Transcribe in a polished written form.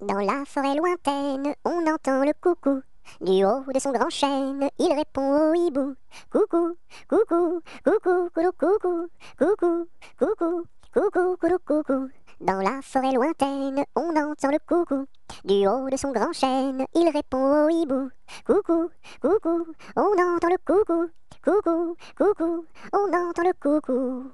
Dans la forêt lointaine, on entend le coucou. Du haut de son grand chêne, il répond au hibou. Coucou, coucou, coucou, coucou, coucou, coucou, coucou, coucou, coucou, coucou. Dans la forêt lointaine, on entend le coucou. Du haut de son grand chêne, il répond au hibou. Coucou, coucou, on entend le coucou. Coucou, coucou, on entend le coucou.